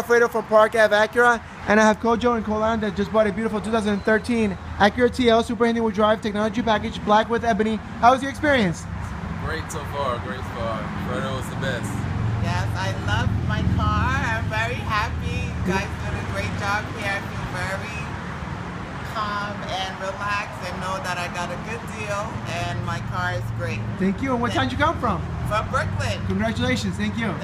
Alfredo from Park Ave Acura, and I have Kojo and Colanda. Just bought a beautiful 2013 Acura TL Super Handy-Wheel Drive Technology Package, black with ebony. How was your experience? Great so far, great so far. Alfredo was the best. Yes, I love my car. I'm very happy. You guys did a great job here. I feel very calm and relaxed and know that I got a good deal and my car is great. Thank you. And what town did you come from? From Brooklyn. Congratulations. Thank you. Thank